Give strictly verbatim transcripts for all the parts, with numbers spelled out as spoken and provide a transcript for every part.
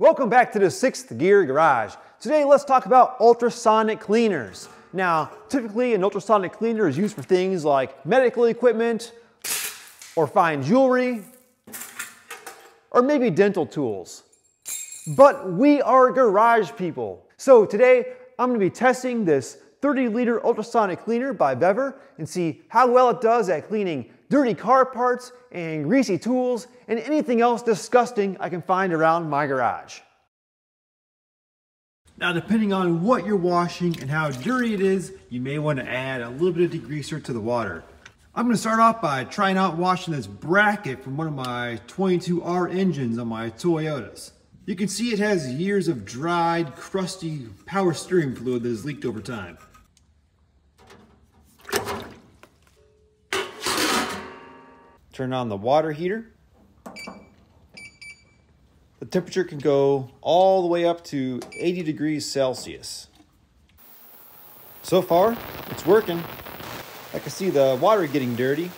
Welcome back to the sixth Gear Garage. Today let's talk about ultrasonic cleaners. Now, typically an ultrasonic cleaner is used for things like medical equipment, or fine jewelry, or maybe dental tools. But we are garage people. So today I'm gonna be testing this thirty liter ultrasonic cleaner by Vevor and see how well it does at cleaning dirty car parts and greasy tools and anything else disgusting I can find around my garage. Now, depending on what you're washing and how dirty it is, you may want to add a little bit of degreaser to the water. I'm going to start off by trying out washing this bracket from one of my twenty-two R engines on my Toyotas. You can see it has years of dried, crusty power steering fluid that has leaked over time. Turn on the water heater. The temperature can go all the way up to eighty degrees Celsius. So far, it's working. I can see the water getting dirty.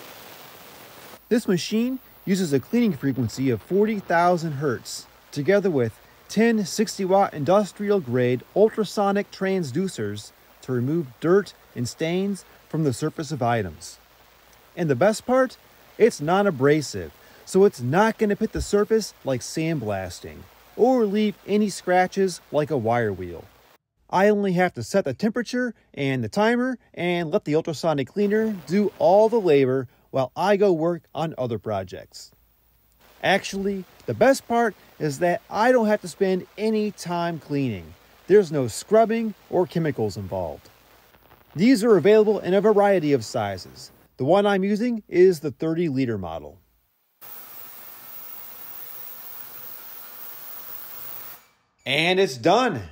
This machine uses a cleaning frequency of forty thousand hertz, together with ten sixty watt industrial grade ultrasonic transducers to remove dirt and stains from the surface of items. And the best part? It's non-abrasive, so it's not going to hit the surface like sandblasting, or leave any scratches like a wire wheel. I only have to set the temperature and the timer and let the ultrasonic cleaner do all the labor while I go work on other projects. Actually, the best part is that I don't have to spend any time cleaning. There's no scrubbing or chemicals involved. These are available in a variety of sizes. The one I'm using is the thirty liter model. And it's done.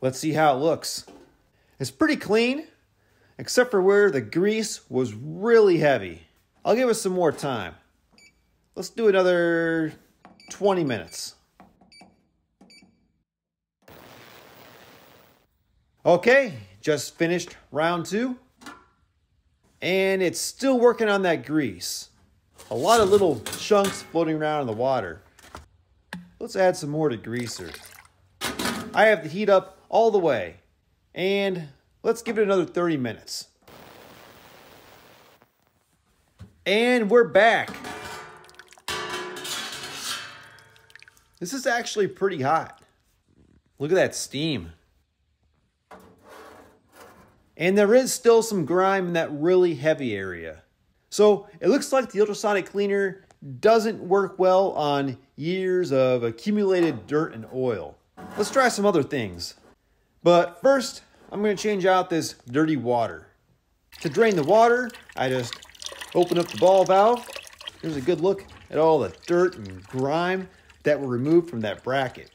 Let's see how it looks. It's pretty clean, except for where the grease was really heavy. I'll give it some more time. Let's do another twenty minutes. Okay, just finished round two. And it's still working on that grease. A lot of little chunks floating around in the water. Let's add some more degreaser. I have the heat up all the way. And let's give it another thirty minutes. And we're back. This is actually pretty hot. Look at that steam. And there is still some grime in that really heavy area. So it looks like the ultrasonic cleaner doesn't work well on years of accumulated dirt and oil. Let's try some other things. But first, I'm going to change out this dirty water. To drain the water, I just open up the ball valve. Here's a good look at all the dirt and grime that were removed from that bracket.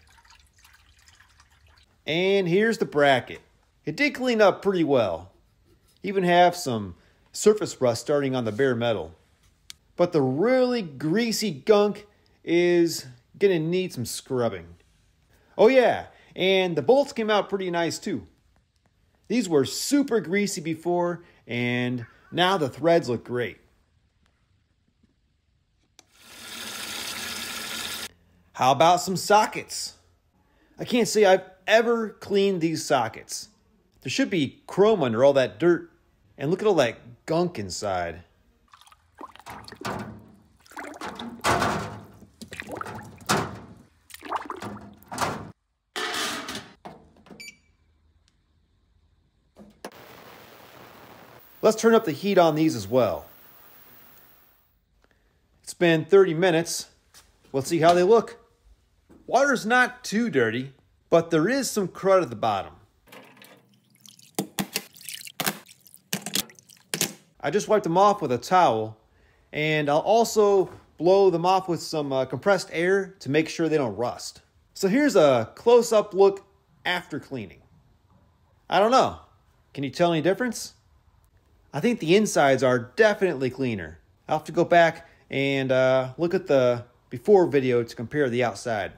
And here's the bracket. It did clean up pretty well. Even have some surface rust starting on the bare metal. But the really greasy gunk is gonna need some scrubbing. Oh yeah, and the bolts came out pretty nice too. These were super greasy before, and now the threads look great. How about some sockets? I can't say I've ever cleaned these sockets. There should be chrome under all that dirt. And look at all that gunk inside. Let's turn up the heat on these as well. It's been thirty minutes. Let's see how they look. Water's not too dirty, but there is some crud at the bottom. I just wiped them off with a towel, and I'll also blow them off with some uh, compressed air to make sure they don't rust. So here's a close-up look after cleaning. I don't know. Can you tell any difference? I think the insides are definitely cleaner. I'll have to go back and uh, look at the before video to compare the outside.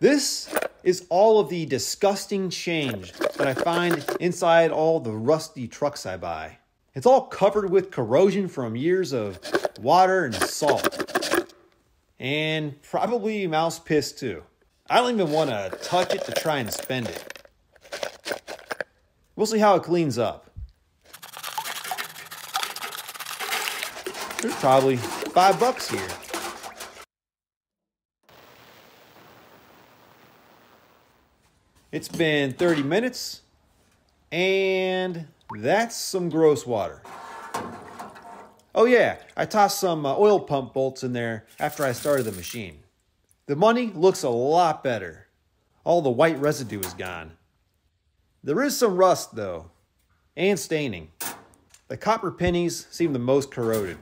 This is all of the disgusting change that I find inside all the rusty trucks I buy. It's all covered with corrosion from years of water and salt. and probably mouse piss too. I don't even want to touch it to try and spend it. We'll see how it cleans up. There's probably five bucks here. It's been thirty minutes, and that's some gross water. Oh yeah, I tossed some uh, oil pump bolts in there after I started the machine. The money looks a lot better. All the white residue is gone. There is some rust though, and staining. The copper pennies seem the most corroded.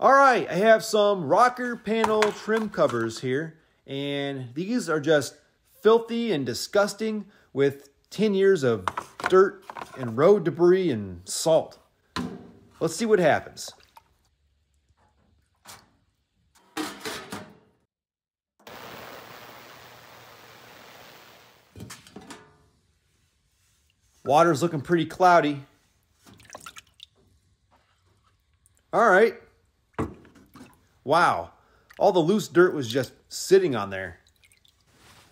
All right, I have some rocker panel trim covers here, and these are just filthy and disgusting with ten years of dirt and road debris and salt. Let's see what happens. Water's looking pretty cloudy. All right. Wow, all the loose dirt was just sitting on there.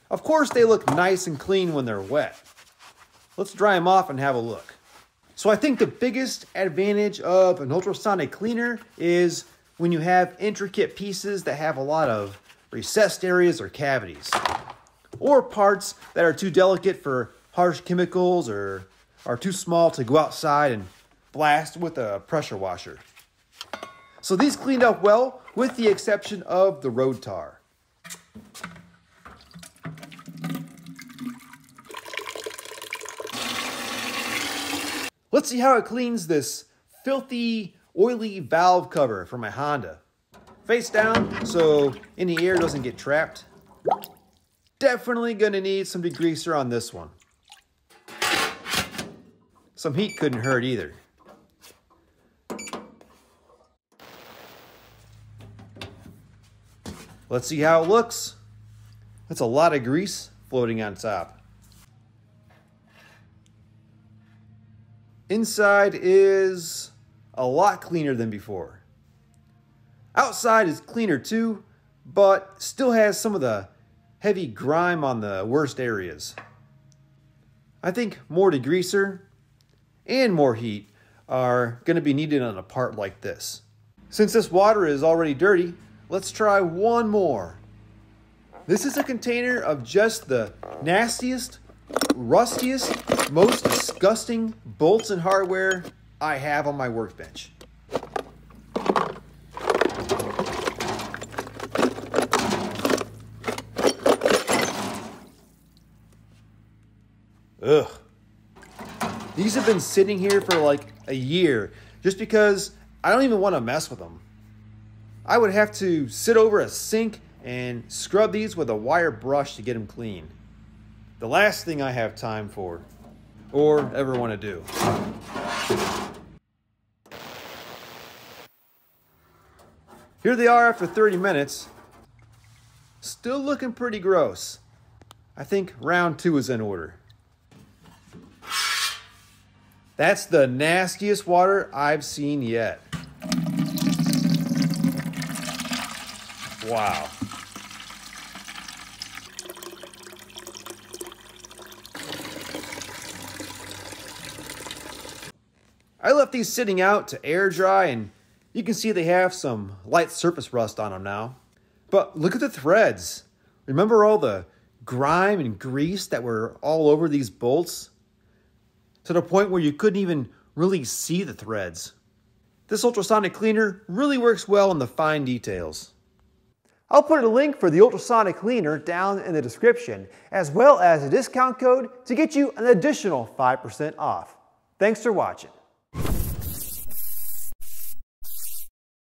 Of course they look nice and clean when they're wet. Let's dry them off and have a look. So I think the biggest advantage of an ultrasonic cleaner is when you have intricate pieces that have a lot of recessed areas or cavities, or parts that are too delicate for harsh chemicals or are too small to go outside and blast with a pressure washer. So these cleaned up well, with the exception of the road tar. Let's see how it cleans this filthy, oily valve cover for my Honda. Face down so any air doesn't get trapped. Definitely gonna need some degreaser on this one. Some heat couldn't hurt either. Let's see how it looks. That's a lot of grease floating on top. Inside is a lot cleaner than before. Outside is cleaner too, but still has some of the heavy grime on the worst areas. I think more degreaser and more heat are going to be needed on a part like this. Since this water is already dirty, let's try one more. This is a container of just the nastiest, rustiest, most disgusting bolts and hardware I have on my workbench. Ugh. These have been sitting here for like a year just because I don't even want to mess with them. I would have to sit over a sink and scrub these with a wire brush to get them clean. The last thing I have time for, or ever want to do. Here they are after thirty minutes. Still looking pretty gross. I think round two is in order. That's the nastiest water I've seen yet. Wow. I left these sitting out to air dry, and you can see they have some light surface rust on them now. But look at the threads. Remember all the grime and grease that were all over these bolts? To the point where you couldn't even really see the threads. This ultrasonic cleaner really works well in the fine details. I'll put a link for the ultrasonic cleaner down in the description, as well as a discount code to get you an additional five percent off. Thanks for watching.